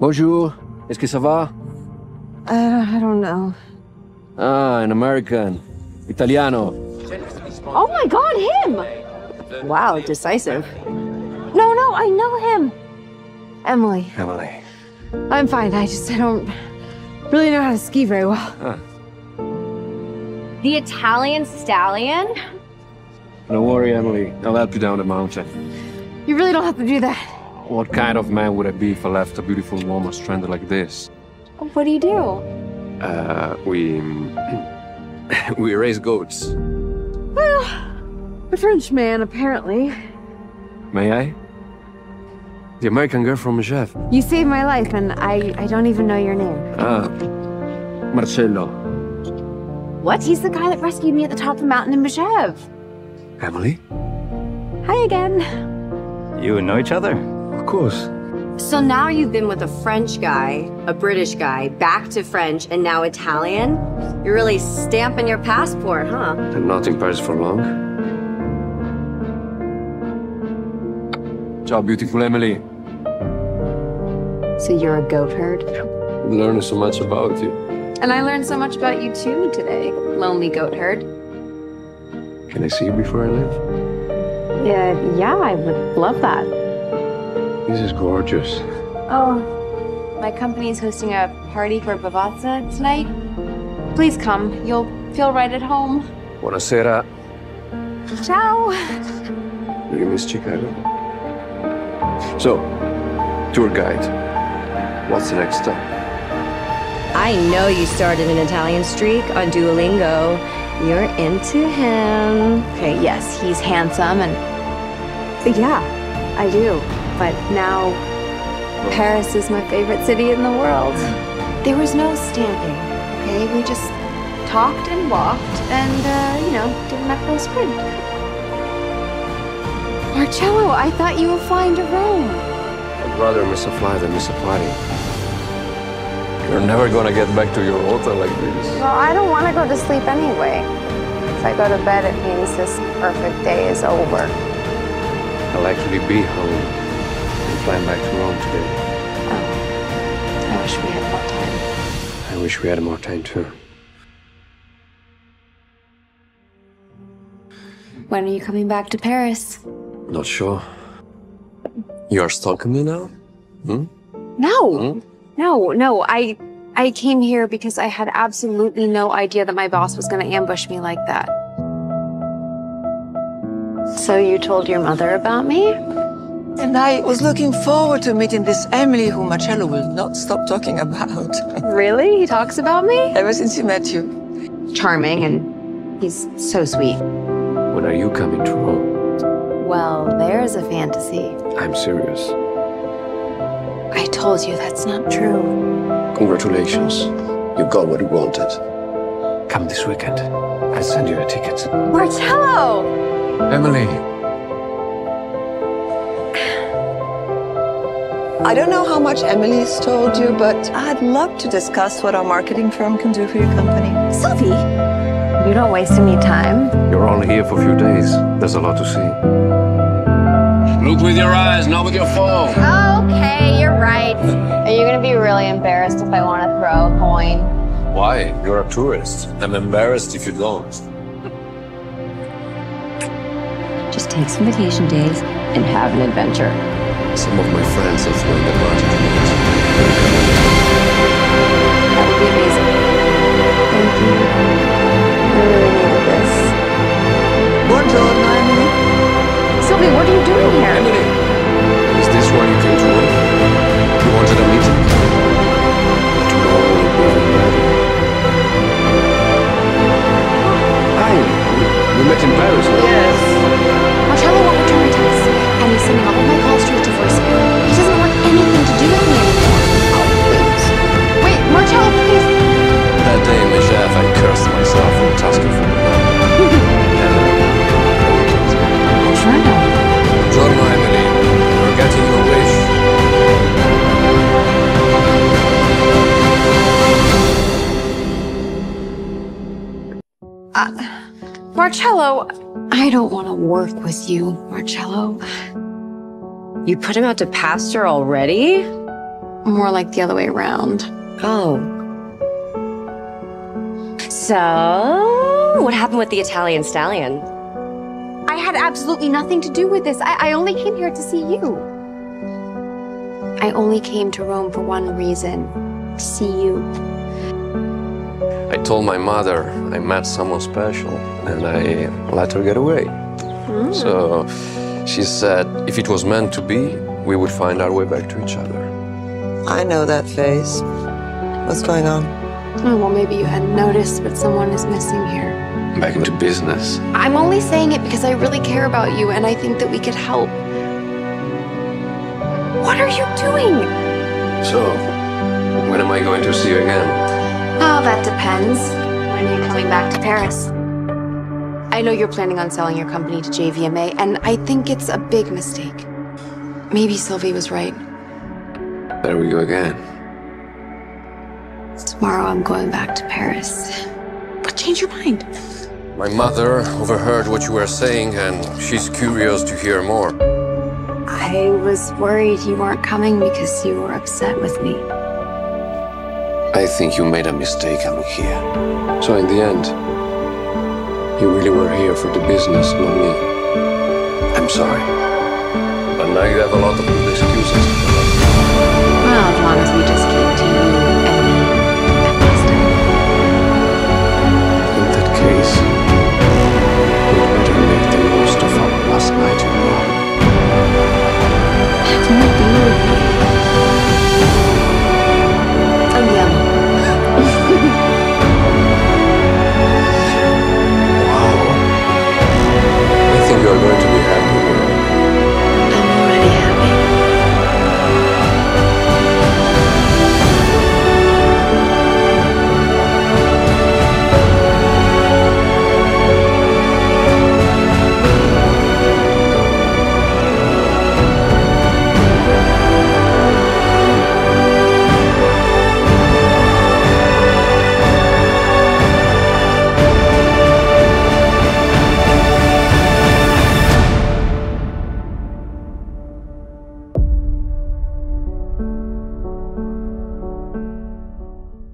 Bonjour. Est-ce que ça va? I don't know. Ah, an American. Italiano. Oh my God, him! Wow, decisive. No, I know him. Emily. I'm fine. I don't really know how to ski very well. Huh. The Italian stallion? Don't worry, Emily. I'll help you down the mountain. You really don't have to do that. What kind of man would I be if I left a beautiful woman stranded like this? What do you do? We raise goats. Well, a French man, apparently. May I? The American girl from Mezhev. You saved my life, and I don't even know your name. Marcello. What? He's the guy that rescued me at the top of the mountain in Mezhev. Emily? Hi again. You know each other? Of course. So now you've been with a French guy, a British guy, back to French, and now Italian? You're really stamping your passport, huh? I'm not in Paris for long. Ciao, beautiful Emily. So you're a goat herd? I'm learning so much about you. And I learned so much about you too today, lonely goat herd. Can I see you before I leave? Yeah, I would love that. This is gorgeous. Oh, my company is hosting a party for Bavazza tonight. Please come. You'll feel right at home. Buonasera. Ciao. Do you miss Chicago? So, tour guide, what's the next step? I know you started an Italian streak on Duolingo. You're into him. Okay, yes, he's handsome and... Yeah, I do. But now, Paris is my favorite city in the world. There was no stamping, okay? We just talked and walked and, did my full sprint. Marcello, I thought you were flying to Rome. I'd rather miss a flight than miss a party. You're never gonna get back to your hotel like this. Well, I don't want to go to sleep anyway. If I go to bed, it means this perfect day is over. I'll actually be home. I'm back to Rome today. Oh, I wish we had more time. I wish we had more time too. When are you coming back to Paris? Not sure. You are stalking me now? Hmm? No. Hmm? No. I came here because I had absolutely no idea that my boss was going to ambush me like that. So you told your mother about me? And I was looking forward to meeting this Emily who Marcello will not stop talking about. Really? He talks about me? Ever since he met you. Charming, and he's so sweet. When are you coming to Rome? Well, there's a fantasy. I'm serious. I told you that's not true. Congratulations. You got what you wanted. Come this weekend. I'll send you a ticket. Marcello! Emily! I don't know how much Emily's told you, but I'd love to discuss what our marketing firm can do for your company. Sylvie, you don't waste any time. You're only here for a few days. There's a lot to see. Look with your eyes, not with your phone. Okay, you're right. Are you going to be really embarrassed if I want to throw a coin? Why? You're a tourist. I'm embarrassed if you don't. Just take some vacation days and have an adventure. Some of my friends are throwing the party tonight. That would be amazing. Thank you. I really needed this. Buongiorno, Emily. Sylvie, what are you doing here? Emily, is this why you came to work? You wanted a meeting? Tomorrow will be a party. Hi, we met in Paris, right? Yes. Marcello won't return to us, and he's sending all my calls to. He doesn't want anything to do with me anymore. Oh, please. Wait, Marcello, please. That day in Mezhev, I cursed myself for tasking for the love. Buongiorno. Buongiorno, Emily. We're getting your wish. Marcello, I don't want to work with you, Marcello. You put him out to pasture already? more like the other way around. Oh. So, what happened with the Italian stallion? I had absolutely nothing to do with this. I only came here to see you. I only came to Rome for one reason, to see you. I told my mother I met someone special, and I let her get away. Mm. So she said if it was meant to be, we would find our way back to each other. I know that face. What's going on? Oh, well, maybe you hadn't noticed, but someone is missing here. Back into business. I'm only saying it because I really care about you, and I think that we could help. What are you doing? So, when am I going to see you again? Oh, that depends. When are you coming back to Paris? I know you're planning on selling your company to JVMA, and I think it's a big mistake. Maybe Sylvie was right. There we go again. Tomorrow I'm going back to Paris. But change your mind. My mother overheard what you were saying, and she's curious to hear more. I was worried you weren't coming because you were upset with me. I think you made a mistake coming here. So in the end, you really were here for the business, not me. I'm sorry. But now you have a lot of excuses.